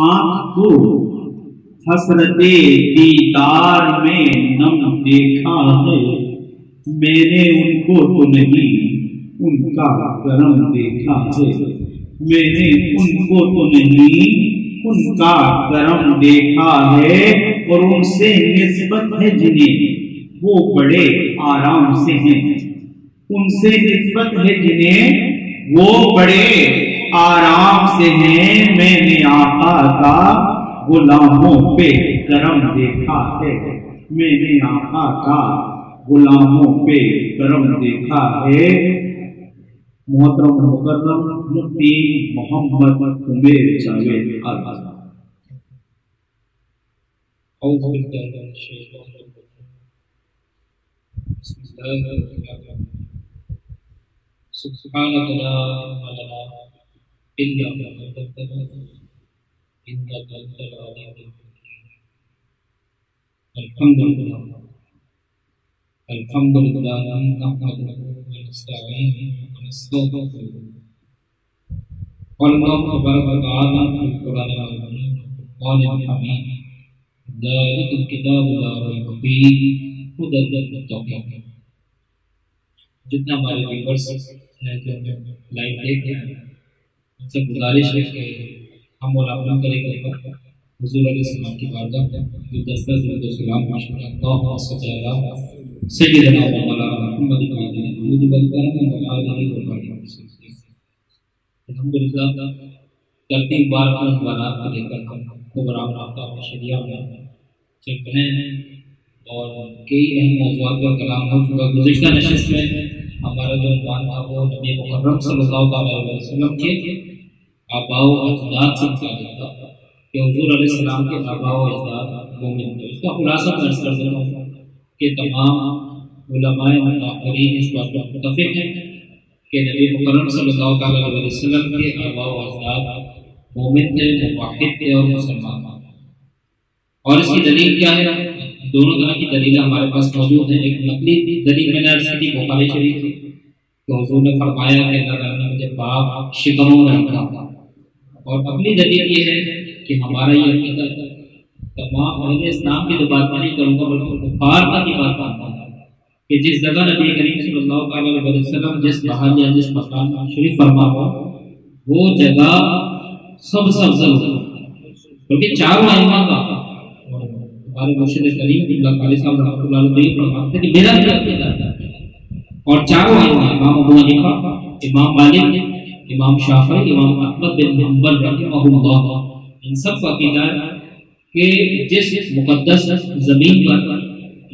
आंख को हसरते दीदार में नम देखा है, मैंने उनको तो नहीं उनका करम देखा है, मैंने उनको तो नहीं उनका करम देखा है। और उनसे निस्बत है जिन्हें वो बड़े आराम से हैं, उनसे निस्बत है जिन्हें वो बड़े आराम से हैं। मैंने आका का गुलामों पे करम देखा है, मैंने आका का गुलामों पे करम देखा है। मोहतरम मुकर्रम मुफ्ती मोहम्मद उमर जावेद आजाद। जितना हमारे व्यूअर्स हैं जो लाइव देख रहे हैं, उनसे गुजारिश है कि हम और अपना करेंगे हुजूर अलैहिस्सलाम की बारगाह में जो दस्तरसलाम अलहमदिल्ला करती बार बारात को लेकर हमको बराबर आपका शरिया में चल रहे हैं और कई अहम मौज़ूआत पर कलाम हो चुका। गुज़िश्ता नशिस्त में हमारा जो उन्वान था वो नबी मुकर्रम सल्लल्लाहु अलैहि वसल्लम के आबाओ अजदाद से मुताबिक था कि हुज़ूर अलैहिस्सलाम के आबाओ अजदाद मोमिन थे। उसका खुलासा दर्ज कर देना कि तमाम उलमाए मुताअखरीन इस बात पर मुत्तफ़िक़ हैं कि नबी मुकर्रम सल्लल्लाहु अलैहि वसल्लम के आबाओ अजदाद मोमिन थे, मुवाहिद थे और मुसलमान। और इसकी दलील क्या है? दोनों तरह की दलीलें हमारे पास मौजूद हैं। एक नकली दलील मैंने अर्ज़ की बुखारी शरीफ तो हुज़ूर ने फरमाया कि अल्लाह ताला ने मुझे बाप शिकमों में रखा। और अपनी दलील ये है कि हमारा ये अकीदा तमाम अहले इस्लाम की तो बात नहीं करूँगा बल्कि कुफ़ार की बात करता है कि जिस जगह नबी करीम सल्लल्लाहु अलैहि वसल्लम जिस महल या जिस मकान शरीफ फरमा हुआ वो जगह सबसे अफजल क्योंकि चारों अइमा का फरमाते कि मेरा और चारों इमाम अबू हनीफा, इमाम मालिक, इमाम शाफई, इमाम अहमद बिन हंबल रहमतुल्लाह, इन सब का अक़ीदा है कि जिस मुक़द्दस ज़मीन पर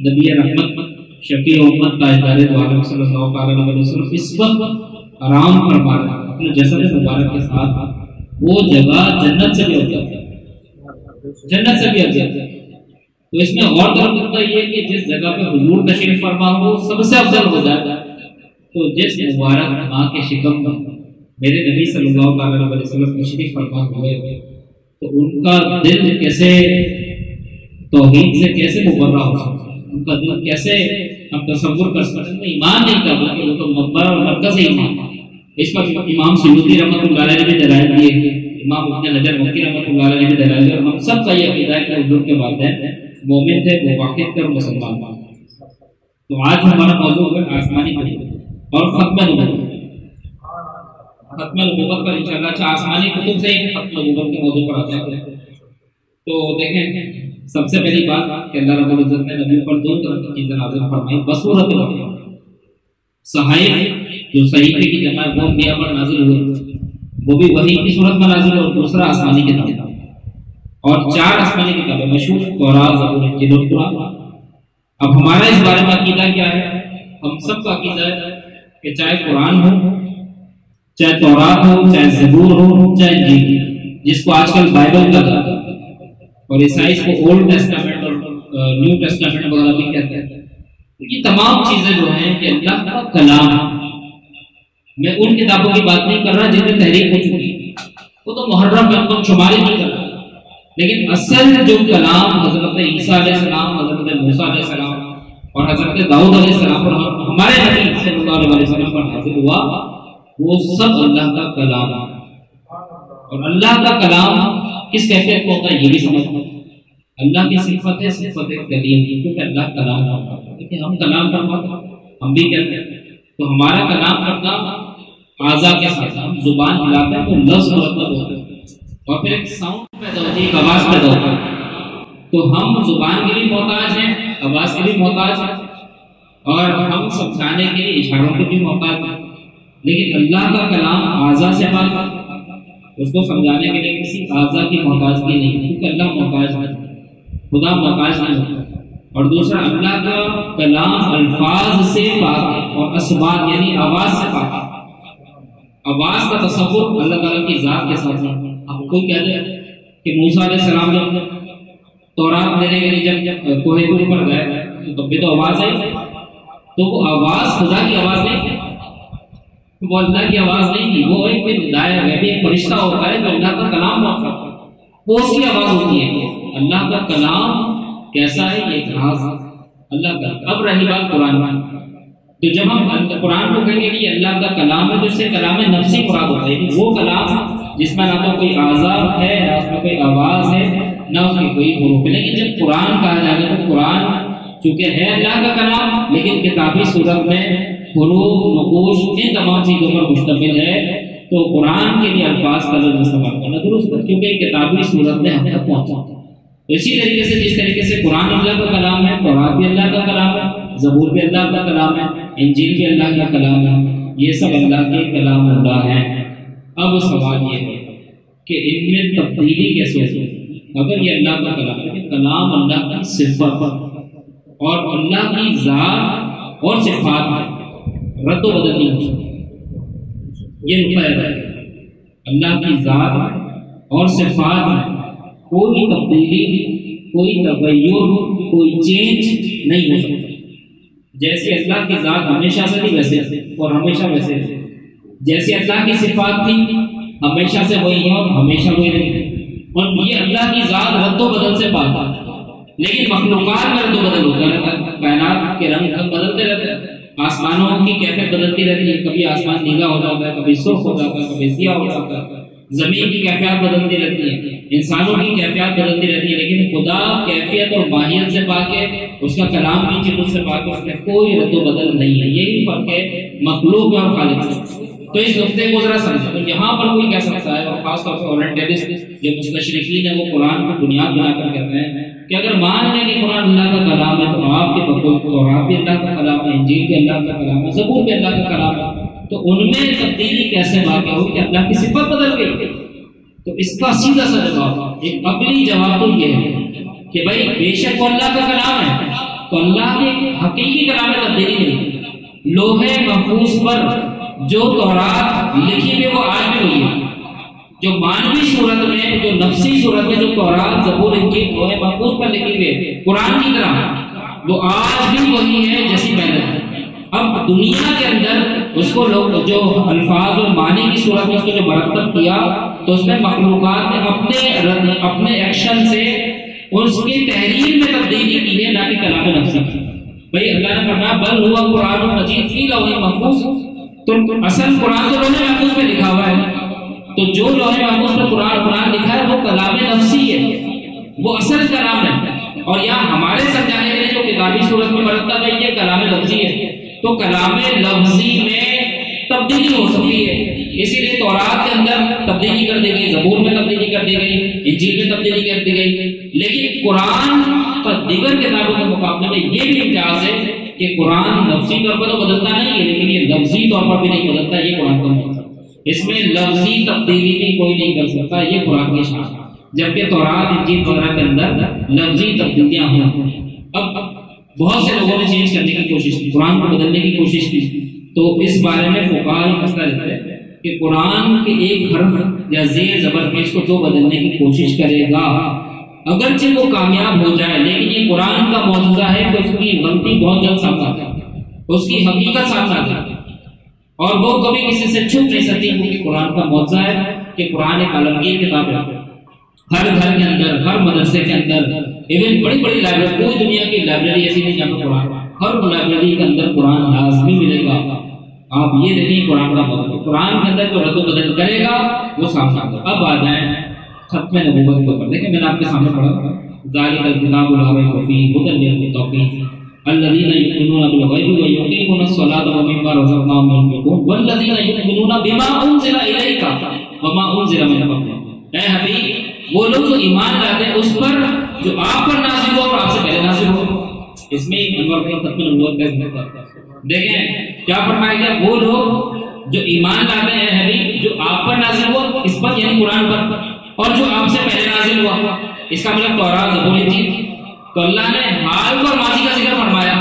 नबी रहमत शफ़ीए उम्मत ताजदार आलम सल्लल्लाहु अलैहि वसल्लम इस वक्त आराम फरमा रहे हैं अपने जसद मुबारक के साथ, वो जगह जन्नत से भी अफज़ल है, जन्नत से भी अफज़ल है। तो इसमें और दर्जा ये कि जिस जगह पे हुजूर तशरीफ फरमा हो सबसे अफजल हो जाता है। तो जिस मुबारक माँ के शिकम में मेरे नबी सल्लल्लाहु अलैहि वसल्लम तशरीफ फरमा हुए तो उनका दिल कैसे तौहीद से कैसे मुबर्रा हो सकता है, उनका दिल कैसे हम तसव्वुर कर सकते हैं? ईमान नहीं कर रहा कि वो तो मकबर और मरकज़ ईमान। इस पर इमाम सुयूती रहमतुल्लाह अलैहि ने भी दलाइल दिए हैं, इमाम इब्न नजर मुक्ति रहमतुल्लाह अलैहि ने भी दलाइल दिए। और हम सब का ये अक़ीदा है कि हुजूर के वालिदैन मोमिन थे, मुवाहिद थे, मुसलमान। तो आज हमारा मौजू है आसमानी कुतुब और खत्म नबूवत। खत्म नबूवत पर इंशाअल्लाह अच्छा आसमानी कुतुब से ही खत्म नबूवत के मौजू पर आते हैं। तो देखें सबसे पहली बात कि अल्लाह रब्बुल इज्जत ने नबी पर दो तरह की चीज़ें नाज़िल फरमाई बसूरत सहाइफ जो सहीफे की जमा वो मियाँ पर नाजिल हुए, वो भी वही की सूरत में नाजिल, और दूसरा आसमानी किताब। और चार आसमानी किताबें मशहूर तौरात, ज़बूर, इंजील और कुरान। अब हमारा इस बारे में अकीदा क्या है? हम सब का अकीदा है कि चाहे कुरान हो, चाहे तौरात हो, चाहे ज़बूर हो, चाहे इंजील, जिसको आजकल बाइबल कहा जाता है और ईसाई को ओल्ड टेस्टामेंट और न्यू टेस्टामेंट वगैरह भी कहते हैं, ये तमाम चीज़ें जो हैं कि अल्लाह का कलाम। मैं उन किताबों की बात नहीं कर रहा जिनमें तहरीफ हो चुकी है, वो तो मुहर्रफ में हम शुमारी नहीं कर रहे, लेकिन असल जो कलाम हजरत ईसा अलैहिस्सलाम, हजरत मूसा अलैहिस्सलाम और हजरत दाऊद अलैहिस्सलाम पर हमारे नबी सल्लल्लाहु अलैहि वसल्लम पर नाज़िल हुआ वो सब अल्लाह का कलाम। और अल्लाह का कलाम इस कैफियत को होता है ये भी समझना अल्लाह की सिफत है, सिफत कलीम, क्योंकि अल्लाह कलाम करता है। देखिए हम कलाम करवाते हम भी कहते हैं, तो हमारा कलाम करना आजा के साथ हम जुबान हिलाते हैं तो लफ्ज मुरतब होता है और फिर एक साउंड पैदा होती है, आवाज़ पैदा होती है। तो हम जुबान के लिए मोहताज हैं, आवाज़ के लिए मोहताज हैं और हम समझाने के लिए इशारों के भी मोहताज हैं। लेकिन अल्लाह का कलाम आज़ा से बात उसको समझाने के लिए किसी आज़ा की मोहताजगी नहीं, क्योंकि अल्लाह मोहताज है, खुदा मोहताज नहीं होता। और दूसरा अल्लाह का कलाम अल्फाज से पाक है और असबात यानी आवाज़ से पाक है। आवाज़ का तसव्वुर अल्लाह ताला की ज़ात के साथ है। आपको क्या है कि मूसा अलैहिस्सलाम जब तौरात लेने के लिए जब कोहे तूर पर गए तो तब भी तो आवाज़ आई, तो वो आवाज़ खुदा की आवाज़ नहीं, वो अल्लाह की आवाज़ नहीं थी, वो एक दायर है, एक फरिश्ता होता है तो अल्लाह का कलाम होता है, वो उसकी आवाज़ होती है। अल्लाह का कलाम कैसा है ये खास अल्लाह का। अब रही बात कुरान, तो जब हम कुरान को कहेंगे कि अल्लाह का कलाम है तो इससे कलाम नफ्सी मुराद होता है, वो कलाम जिसमें ना तो कोई आज़ाब है ना उसमें कोई आवाज़ है ना उसमें कोई हुरूफ। लेकिन जब कुरान कहा जाएगा तो कुरान चूँकि है अल्लाह का कलाम लेकिन किताबी सूरत में हुरूफ नक़ूश इन तमाम चीज़ों पर मुश्तमिल है, तो कुरान के लिए अल्फाज का लफ्ज़ इस्तेमाल करना दुरुस्त है क्योंकि किताबी सूरत में हमें पहुँचा। इसी तरीके से जिस तरीके से कुरान अल्लाह का कलाम है, तौरात भी अल्लाह का कलाम है, ज़बूर भी अल्लाह का कलाम है, इंजील भी अल्लाह का कलाम है, ये सब अल्लाह के कलाम अल्लाह है। अब सवाल ये है कि इनमें तब्दीली कैसे होती है? अगर ये अल्लाह का कलाम है, कलाम अल्लाह की सिफ़त और अल्लाह की ज़ात और सिफ़ात है, रद्द बदल नहीं हो सकती। ये नुकता है अल्लाह की ज़ात और सिफ़ात में कोई तब्दीली, कोई तगय्युर, कोई चेंज नहीं हो सकती। जैसे अल्लाह की ज़ात हमेशा से थी वैसे और हमेशा वैसे, जैसे अल्लाह की सिफ़ात थी हमेशा से वही है और हमेशा वही रही। और ये अल्लाह की ज़ात रद्द बदल से पाता लेकिन मखलूक़ात में रद्द बदल होता रहता, कायनात के रंग बदलते रहते हैं, आसमानों की कैफियत बदलती रहती है, कभी आसमान नीला हो जाता है, कभी सुर्ख हो जाता है, कभी सियाह हो जाता है, ज़मीन की कैफियत बदलती रहती है, इंसानों की कैफियत बदलती रहती है। लेकिन खुदा कैफियत और माहियत से पाक है, उसका कलाम की चीज़ों से पाक है, उसमें कोई रद्दोबदल नहीं है। यही फ़र्क है मखलूक और खालिक से। तो इस नुकते को ज़रा समझो। तो यहाँ पर कोई कह सकता है, और ख़ासतौर पर ओरिएंटलिस्ट जो मुस्तशरिक़ीन है वो कुरान को बुनियाद बनाकर कहते हैं कि अगर मान लें कि कुरान अल्लाह का कलाम है तो आपके बकौल तौरात भी अल्लाह का कलाम है, इंजील भी अल्लाह का कलाम है, ज़बूर भी अल्लाह का कलाम है, तो उनमें तब्दीली कैसे वाक़ हो कि अल्लाह की सिफत बदल गई? तो इसका सीधा सा जवाब, एक अकली जवाब तो ये है कि भाई बेशक वो अल्लाह का कलाम है तो अल्लाह के हकीकी कलाम में तब्दीली नहीं। लोहे महफूज पर जो तौरात लिखी हुई वो आज भी वही है, जो मानवी सूरत में, जो नफ्सी सूरत में जो तौरात ज़बूर इंजील लोहे महफूज पर लिखी हुई है कुरान की तरह, वो आज भी वही है जैसी पहले। अब दुनिया के अंदर उसको लोग जो अल्फाज और मानी की सूरत में उसको जो मरतब किया तो उसमें मखलूक़ात ने अपने एक्शन से उसकी तहरीर में तब्दीली की है, ना कि कलाम नफ्सी। भाई अल्लाह ने फरमाया बल हुआ कुरान मजीद फी लौहिल महफूज, तो असल कुरान तो लोहे महफूज में लिखा हुआ है, तो जो लोहे महफूज पर कुरान लिखा है वो कलाम नफ्सी है, वो असल कलाम है। और यहाँ हमारे समझाने के लिए जो किताबी सूरत में बरतता है ये कलाम लफ्जी है, तो कलाम लफ्जी में तब्दीली हो सकती है। इसीलिए तौरात के अंदर तब्दीली कर दी गई, ज़बूर में तब्दीली कर दी गई, इंजील में तब्दीली कर दी गई। लेकिन कुरान पर दीगर किताबों के मुकाबले में ये भी इम्तियाज है कि कुरान लफ्जी तौर पर तो बदलता नहीं है लेकिन ये लफ्जी तौर पर भी नहीं बदलता। ये कुरान का मौका, इसमें लफ्जी तब्दीली भी कोई नहीं कर सकता, ये कुरान की शान। जबकि तौरात इंजील वगैरह के अंदर लफ्जी तब्दीलियाँ हुई। अब बहुत से लोगों ने चेंज करने की कोशिश की, कुरान को बदलने की कोशिश की, तो इस बारे में फुकहा ये फैसला लेते हैं कि कुरान के एक हर्फ या ज़ेर ज़बरपेश को जो बदलने की कोशिश करेगा अगरचे वो कामयाब हो जाए, लेकिन ये कुरान का मौजूदा है तो उसकी गलती बहुत जल्द सामने आ जाए, उसकी हकीकत सामने आ जाए और वो कभी किसी से छुप नहीं सकती, क्योंकि कुरान का मौज़ा है कि कुरान एक आलमगीर किताब है। हर घर के अंदर, हर मदरसे के अंदर, इवन बड़ी बड़ी लाइब्रेरी, पूरी दुनिया की लाइब्रेरी ऐसी नहीं जहाँ पर कुरान, हर लाइब्रेरी के अंदर कुरान लाजमी मिलेगा। आप ये देखिए कुरान का मौज़ा, कुरान के अंदर जो रद्द बदल करेगा वो सामने आता। अब आ जाए खत में नबूवत के ऊपर देखिए मैंने आपके सामने पढ़ा ज़ालिकल किताबु ला रैब फ़ीह हुदल लित्तक़ीन अल्लज़ीना युमिनूना बिल ग़ैबि व युक़ीमूना अस-सलाता व मिम्मा रज़क़नाहुम यunfiqून वल्लज़ीना युमिनूना बिमा उनज़िला इलैका व मा उनज़िला मिन क़ब्लिक। ऐ हबीब वो लोग जो ईमान लाते हैं उस पर जो आप पर नाज़िल हुआ और आपसे पहले नाज़िल हुआ। इसमें अनवर के खत में नबूवत का जिक्र है। देखें क्या फरमाया गया वो लोग जो ईमान लाते हैं हबीब जो आप पर नाज़िल हुआ इस पर यानी कुरान पर और जो आपसे पहले नाजिल हुआ इसका मतलब तौरात ज़बूर इंजील। तो अल्लाह ने हाल पर माजी का जिक्र फरमाया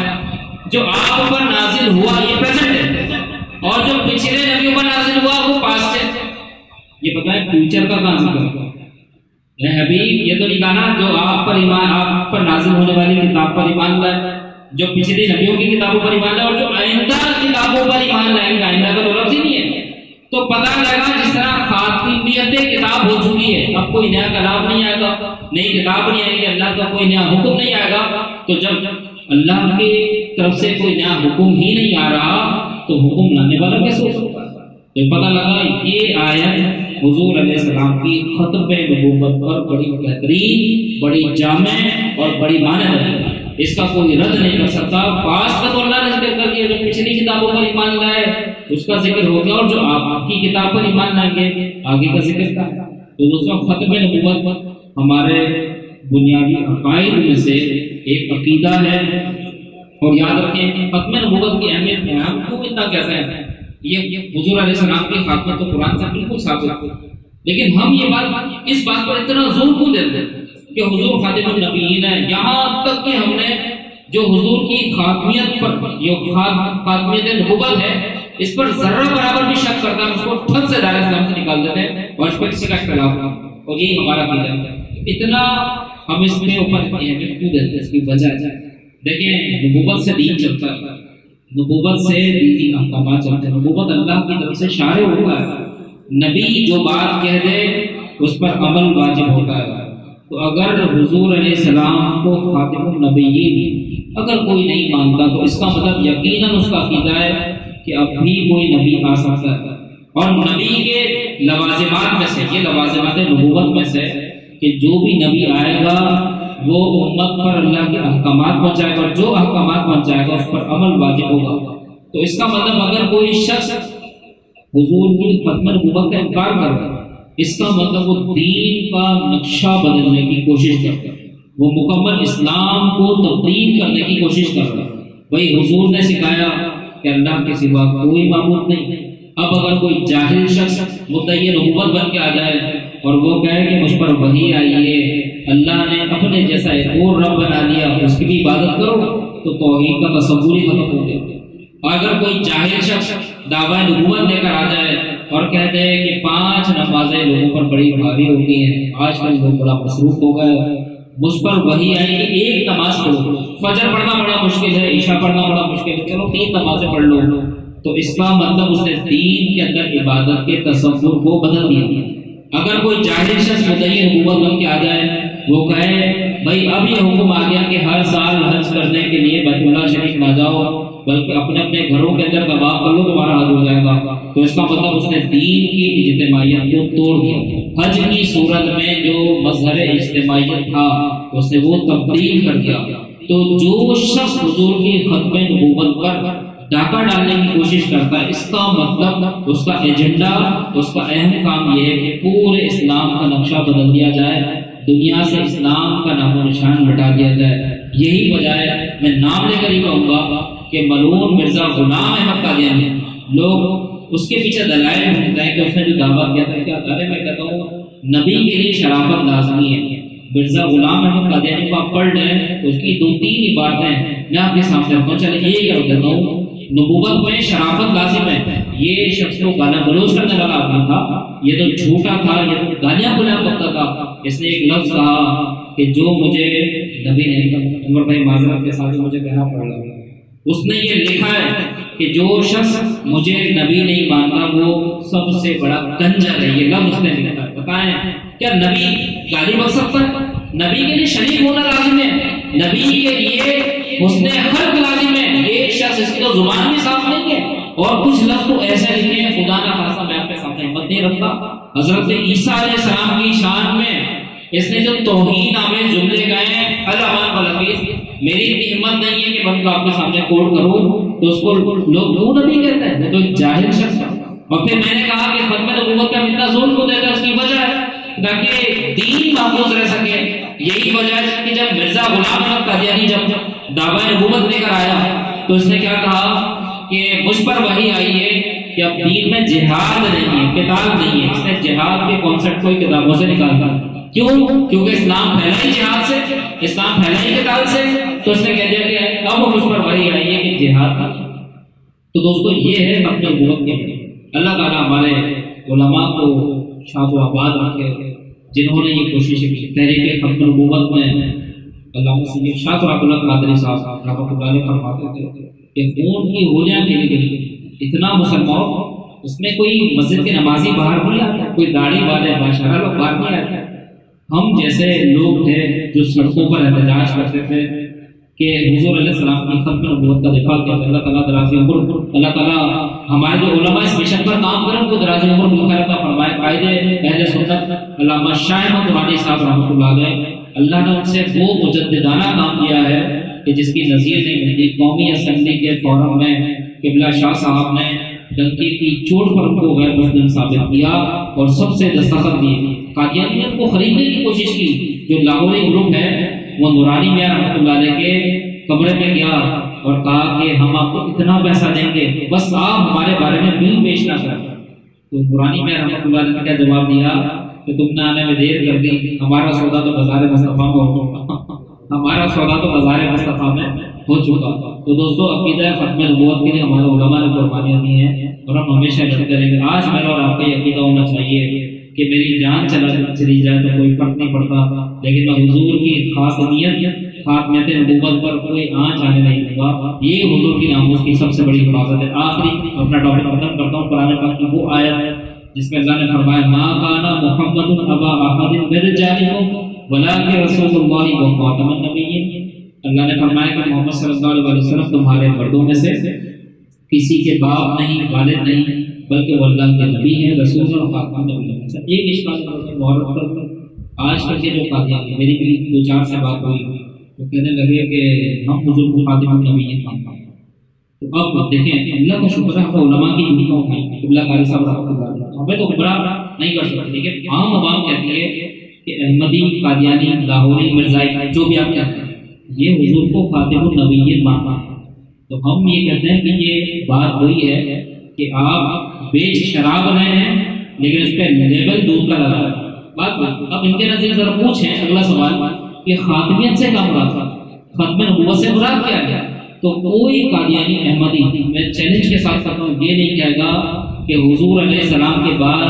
जो आप पर नाजिल हुआ ये प्रेजेंट है और जो पिछले नबियों पर नाजिल हुआ वो पास्ट है। ये पता है फ्यूचर का काम करता है हबीब। ये तो निकाना जो आप पर नाजिल होने वाली किताब पर ईमान लाए जो पिछली नबियों की किताबों पर ईमान लाए और जो आइंदा किताबों पर ईमान लाएंगे। आइंदा का मतलब ही नहीं है। तो पता लगा जिस तरह खातिमियत किताब हो चुकी है अब कोई नया कलाम नहीं आएगा नई किताब नहीं आएगी अल्लाह का कोई नया हुक्म नहीं आएगा। तो जब अल्लाह की तरफ से कोई नया हुक्म ही नहीं आ रहा तो हुक्म लाने वाला कैसे हो सकता है। तो पता लगा ये आयत हुजूर अलैहिस्सलाम की खत्म नबूवत पर बड़ी बेहतरीन बड़ी जामे और बड़ी मानद है। इसका कोई रद्द नहीं कर सकता। पास का तो अल्लाह ने जिक्र कर दिया जो पिछली किताबों पर ईमान लाए उसका जिक्र हो गया और जो आपकी किताब पर ईमान लाएंगे आगे का जिक्र था। तो दोस्तों खत्म नबूवत हमारे बुनियादी अकायद में से एक अकीदा है और याद रखें खत्म नबूवत की अहमियत में आपको कितना कैसा है। ये हुजूर अलैहिस्सलाम की खातमत तो कुरान से बिल्कुल साबित है लेकिन हम ये बात इस बात पर इतना जोर क्यों देते हैं कि हुजूर खातिमुन नबीयीन है। यहाँ तक कि हमने जो हुजूर की खातमियत पर जो खातमियत नबूवत है इस पर जर्रा बराबर भी शक करता है उसको ठग से दायरे इस्लाम से निकाल देते हैं और इस पर किसी का इख्तिलाफ है। और यही हमारा क़ीदा है। इतना हम इसके ऊपर अहमियत क्यों देते हैं इसकी वजह देखिए नबूवत से दीन चलता है नबूवत से दीनी अहकाम चलते हैं। नबूवत अल्लाह की तरफ से शारे हुआ है। नबी जो बात कह दे उस पर अमल वाजिब होता है। तो अगर हुजूर अलैहिस्सलाम को खातिमुन नबीयीन अगर कोई नहीं मानता तो इसका मतलब यकीनन उसका अक़ीदा है कि अब भी कोई नबी आ सकता है। और नबी के लवाजिमात में से ये लवाजिमात नबूवत में से कि जो भी नबी आएगा वो उम्मत पर अल्लाह के अहकामात पहुँचाएगा और जो अहकामात पहुँचाएगा उस पर अमल वाजिब होगा। तो इसका मतलब अगर कोई शख्स हुजूर की खत्म नबूवत का इनकार करता इसका मतलब वो दीन का नक्शा बदलने की कोशिश करता है वो मुकम्मल इस्लाम को तब्दील करने की कोशिश करता है। वही हुजूर ने सिखाया कि अल्लाह के सिवा कोई माबूद नहीं। अब अगर कोई जाहिल शख्स मुद्दई नबूवत बन के आ जाए और वो कहे कि मुझ पर वही आई है अल्लाह ने अपने जैसा एक और रब बना लिया उसकी भी इबादत करो तो तौहीद का तसव्वुर ही खत्म हो गया। अगर कोई जाहिल शख्स दावा नबूवत लेकर आ जाए और कहते हैं कि 5 नमाजें लोगों पर बड़ी भारी होती हैं आजकल लोग बड़ा मसरूफ हो गए मुझ पर वही आई कि एक नमाज पढ़ो फजर पढ़ना बड़ा मुश्किल है ईशा पढ़ना बड़ा मुश्किल है चलो 3 नमाजें पढ़ लो। तो इसका मतलब उसने दीन के अंदर इबादत के तसव्वुर को बदल दिया। अगर कोई जाहिल शख्स मुद्दई नबूवत बन के आ जाए वो कहे भाई अब ये हुक्म आ गया कि हर साल हज करने के लिए बैतुल्लाह शरीफ ना जाओ बल्कि अपने अपने घरों के अंदर तवाफ कर लो तुम्हारा हज हो जाएगा। तो इसका मतलब उसने दीन की इज्तिमाइयत को तोड़ दिया। हज की सूरत में जो मजहर इज्तिमाइयत था उसने वो तब्दील कर दिया। तो जो शख्स हुजूर की खत्म नबूवत पर डाका डालने की कोशिश करता है इसका मतलब उसका एजेंडा उसका अहम काम यह है कि पूरे इस्लाम का नक्शा बदल दिया जाए दुनिया से इस्लाम का नामो निशान हटा दिया जाए। यही बजाय मैं नाम लेकर ही कहूँगा कि मलून मिर्ज़ा गुलाम अहमद कादियानी लोग उसके पीछे दलाइल ढूंढते हैं कि उसने जो दावा किया था क्या था। मैं कहता हूँ नबी के लिए शराफत लाजमी है। मिर्ज़ा गुलाम अहमद कादियानी को आप पढ़ लें उसकी 2-3 इबारतें मैं आपके सामने रखना चले ये कर देता हूँ नबूवत में शराफत लाजिम है। ये शख्स को गाना बलोच करने वाला आदमी था ये तो झूठा था ये तो गालियाँ गुलाम करता था। इसने एक लफ्ज़ कहा कि जो मुझे नबी नहीं था उमर भाई माजरा के साथ मुझे कहना पड़ रहा उसने ये लिखा है कि जो शख्स मुझे नबी नहीं मानता वो सबसे बड़ा कंजर है। ये लफ्ज़ उसने लिखा है। बताएं क्या नबी गाली बक सकता है? नबी के लिए शरीक होना लाजिम है। नबी के लिए उसने हर लाजिम है। ये शख्स इसकी तो जुबान भी साफ नहीं है और कुछ लफ्ज तो ऐसे लिखे हैं खुदा ना खासा मैं आपके सामने हिम्मत नहीं रखता। हजरत ईसा अलैहिस्सलाम की शान में इसने जो तौहीन आमेज जुमले गाए हैं अल्लाह वल हफीज, मेरी इतनी हिम्मत नहीं है कि बंदा आपके सामने कोट करूं तो उसको लोग नबी कहते हैं, मैं तो जाहिल शख्स हूं। और फिर मैंने कहा कि खत्म नबूवत का इतना जोर को देता है उसकी वजह है ताकि दीन महफूज रह सके। यही वजह है कि जब मिर्जा गुलाम अहमद कादियानी जब दावा नबूवत लेकर आया तो उसने क्या कहा कि मुझ पर वही आई है कि अब दीन में जिहाद नहीं है, किताब नहीं है। इसने जिहाद के कॉन्सेप्ट को किताबों से निकाला। क्यों? क्योंकि इस्लाम फैला ही जिहाद से, इस्लाम फैला ही किताब से। तो उसने कह दिया कि अब मुझ पर वही आई है कि जिहाद। तो दोस्तों ये है अपने गुरु के अल्लाह ताला हमारे उलमा को शाद आबाद रखे जिन्होंने ये कोशिश की। तहरीक खत्म नबूवत में अल्लाह सैयद शाह अब्दुल कादरी साहब रहमतुल्लाह अलैह फरमाते थे खून की हो जाए इतना मुसलमान उसमें कोई मस्जिद के नमाजी बाहर नहीं आता, कोई दाढ़ी वाले बादशाह लोग बाहर नहीं आता। हम जैसे लोग थे जो सड़कों पर एहतजाज करते थे कि हुजूर अलैहिस्सलाम की खत्म नबूवत का दिफा किया। अल्लाह ताला दराज़ी उम्र, अल्लाह ताला हमारे जो उलमा इस मिशन पर काम करें उनको दराज़ी उम्र मुबारक फरमाए। कायदे अहले सुन्नत अल्लामा शाह अहमद दुरानी साहब रहमतुल्लाह अलैह, अल्लाह ने उनसे वो मुजद्दिदाना काम किया है कि जिसकी नजीर नहीं मिलती। कौमी असम्बली के फोरम में किबला शाह साहब ने डंके की चोट पर उनको गैर मुस्लिम साबित किया और सबसे दस्तखत दिए। कादियानियों को खरीदने की कोशिश की। जो लाहौरी ग्रुप है वो नूरानी मियां रहमतुल्लाह अलैह के कमरे में गया और कहा कि हम आपको इतना पैसा देंगे, बस आप हमारे बारे में बिल पेश ना करें। तो नूरानी मियां रहमतुल्लाह अलैह ने क्या जवाब दिया कि तुमने आने में देर कर दी, हमारा सौदा तो बाजार मुस्तफा में हो चुका, हमारा सौदा तो बाजार मुस्तफा में हो चुका। तो दोस्तों अकीदा खत्म नबूवत के लिए हमारे उलमा ने कुर्बानियां दी हैं और हम हमेशा याद करेंगे। आज मेरा और आपका अकीदा होना चाहिए कि मेरी जान चली जाए तो कोई फर्क नहीं पड़ता, लेकिन मैं हुजूर की खातमियत नबूवत पर कोई आँच आने नहीं दूंगा। ये हुजूर की नामूस की सबसे बड़ी हिफाजत है। आखिरी अपना टॉपिक खत्म करता हूँ कुरान पाक की वो आयत जिसमें अल्लाह ने फरमाया मा काना मुहम्मदुन अबा अहदिन मिन रिजालिकुम वलाकि रसूलुल्लाह व खातमुन नबिय्यीन। अल्लाह ने फरमाया कि मोहम्मद सल्लल्लाहु अलैहि वसल्लम तुम्हारे मर्दों में से किसी के बाप नहीं, वालिद नहीं, बल्कि अल्लाह के नबी हैं, रसूल और खातमुन नबिय्यीन। एक इश्काल आज कल के जो कादियानी, मेरी भी दो चार से बात हुई तो कहने लगे कि हम हुजूर को खातमुन नबिय्यीन मानते हैं। तो अब देखें अल्लाह का शुक्र है हम उलमा की भूमिका उठाई। किबला कारी साहब हमें तो गुमराह नहीं कर सकते, लेकिन आम आवाम कहती है कि अहमदी, कादियानी, लाहौरी, मिर्जाई जो भी आप कहते हैं ये हुजूर को खातिमुन नबिय्यीन मानना है। तो हम ये कहते हैं कि ये बात वही है कि आप बेच शराब रहे हैं लेकिन उस पर लेबल दूध का लगा है। बात अब इनके नज़र जरा पूछें अगला सवाल कि खातमियत से कम रहा था, खत्म नबूवत से मुराद क्या है? तो कोई कादियानी अहमदी मैं चैलेंज के साथ करता हूँ ये नहीं कहेगा कि हुजूर अलैहिस्सलाम के बाद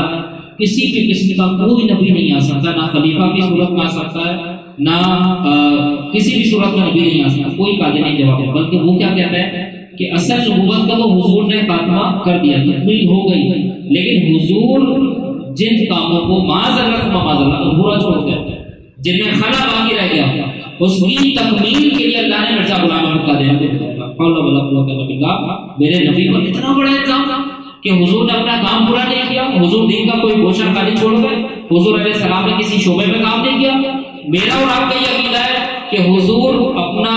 किसी भी किस्म का कोई नबी नहीं आ सकता, ना खलीफा की सूरत में आ सकता है, ना किसी भी सूरत में नबी नहीं आ सकता। कोई कादियानी नहीं जवाब है, बल्कि वो क्या कहता है कि असल नबूवत का तो हुजूर ने खात्मा कर दिया, तकमील हो गई, लेकिन हुजूर जिन कामों को माजल्ला छोड़ गया, जिनमें खला बाकी रह गया, उसकी तकमील के लिए अल्लाह ने मिर्जा गुलाम अहमद कादियानी मेरे नबी पर इतना बड़ा इल्ज़ाम कि हुजूर ने अपना काम पूरा नहीं किया, हुजूर दीन का कोई गोशा खाली छोड़ गए, हुजूर अलैहिस्सलाम ने किसी शोबे में काम नहीं किया। मेरा और आपका ये अकीदा है कि हुजूर अपना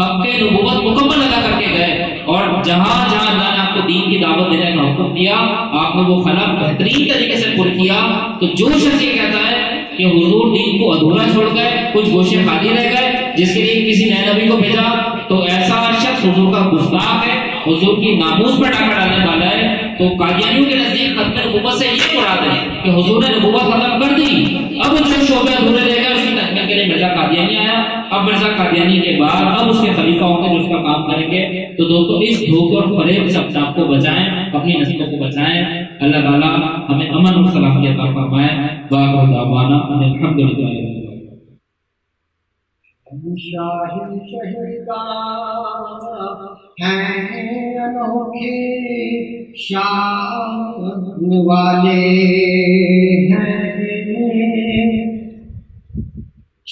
हक़-ए नबूवत मुकम्मल अदा करके गए और जहाँ जहाँ अल्लाह ने आपको दीन की दावत देने का हुक्म दिया आपने वो खला बेहतरीन तरीके से पूरा किया। तो जो शख्स ये कहता है कि हुजूर दीन को अधूरा छोड़ गए, कुछ गोशे खाली रह गए जिसके लिए किसी नए नबी को भेजा, तो ऐसा शख्स हुजूर का गुस्ताख है, हुजूर की नामूस पर डाका डालने वाला है। तो कादियानियों के नजदीक खत्म नबूवत से ये मुराद है कि हुजूर ने नबूवत खत्म कर दी, अब जो शोबे अधूरे रह गए उसकी तकमील के लिए मिर्जा कादियानी आया। अब मिर्जा कादियानी के बाद अब उसके खलीफा होंगे जो उसका काम करेंगे। तो दोस्तों इस धोखे और फरेब से अपने आप को बचाएं, अपनी नस्लों को बचाएं। अल्लाह ताला हमें अमन और सलामती अता फरमाए। वाक़िअ दावाना अल्हम्दुलिल्लाह। शाहिद शहीदां हैं अनोखे, शान वाले हैं,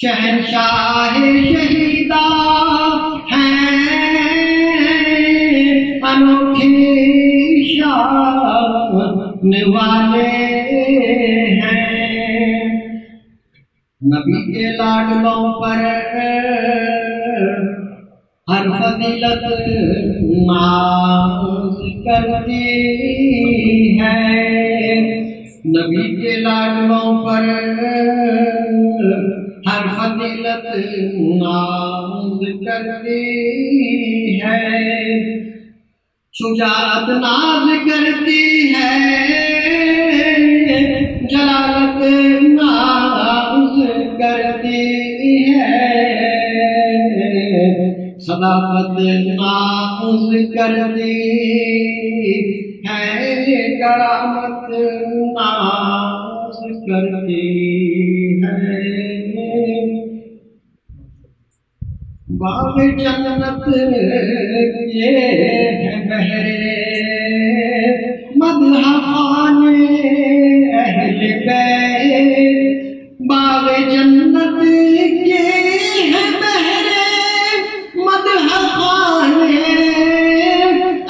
शहंशाह शहीदां हैं अनोखे। आने वाले हैं। नबी के लाडलों पर हर फजीलत नाज़ करती है। नबी के लाडलों पर हर फजीलत नाज़ करती है। शुजाअत नाज़ करती है, जलालत नाज़ करती है, सदाकत नाज़ करती है, करामत नाज़ करती है। बाग जन्नत ये है बहरे मदह खाने अहल बैत। बाग जन्नत ये है बहरे मदह खाने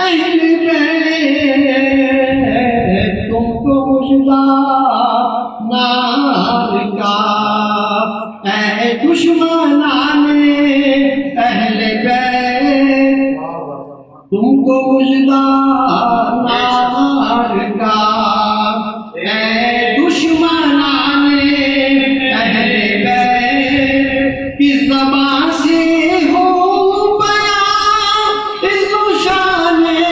अहल बैत। तुमको मुशदा नार का ऐ दुश्मनाने अहले बैत। तुमको मुजदा नार का ऐ दुश्मनाने अहले बैत। की ज़बान से हो बयां इज़्ज़ो शाने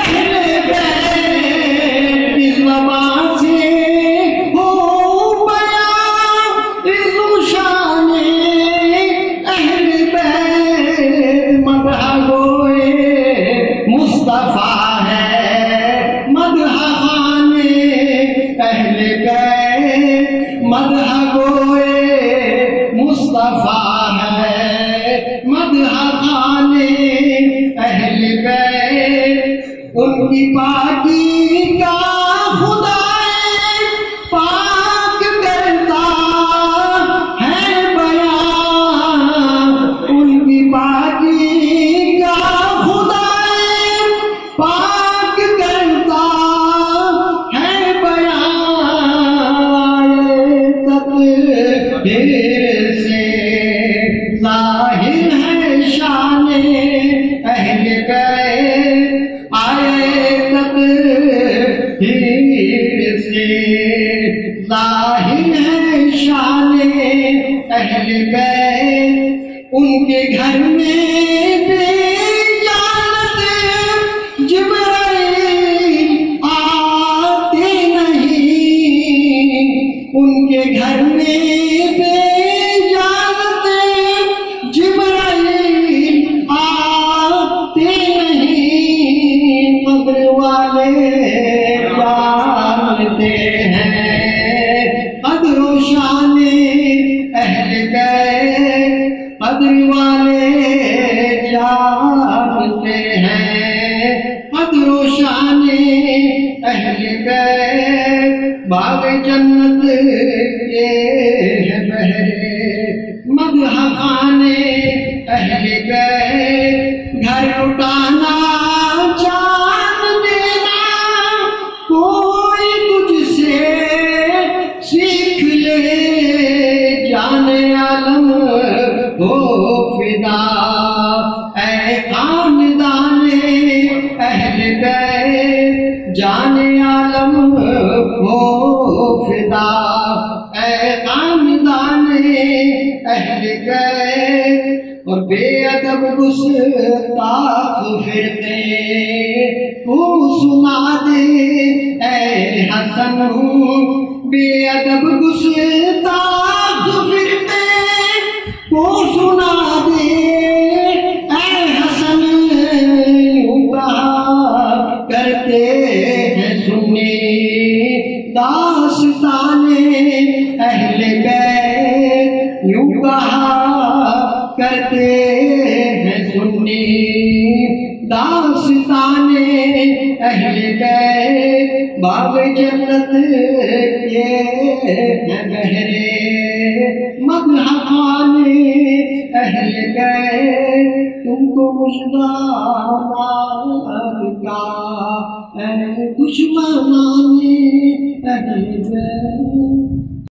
अहले बैत। की ज़बान से हो बयां इज़्ज़ो शाने मुस्तफा है मदह खाने अहल बैत। मदह गोए मुस्तफा है मदह खाने अहल बैत। उनकी पाकी का खुदा पाक करता है बयान। उनकी पाकी का पाक करता है बयान। देर से जाहिर है शाने अहल बैत। आयत देर से जाहिर है शाने अहल बैत। उनके घर में भी उनके घर में बेइजाज़त जिब्राईल आते नहीं। कब्र वाले जानते हैं कद्र व शाने अहल बैत। कद्र वाले जानते हैं कद्र व शाने अहल बैत। बाग जन्नत ये है बहरे मदह खाने अहल बैत। घर उठाना चाँद देना कोई तुझसे सीख ले। जाने आलम हो फिदा ऐ खानदाने अहल बैत। जाने आलम हो फिदा ऐ खानदाने अहल बैत। और बेअदब गुस्ताख फिरते तू सुना दे ऐ हसन हूँ। बेअदब गुस्ताख फिरते तू सुना दे ऐ हसन हूँ। कहा करते हैं सुने दास्ताने अहल बैत। यूं कहा करते हैं सुन्नी दास्ताने अहल बैत। बाग जन्नत ये है बहरे मदह खाने अहल बैत। तुमको मुजदा नार का खुश मनाने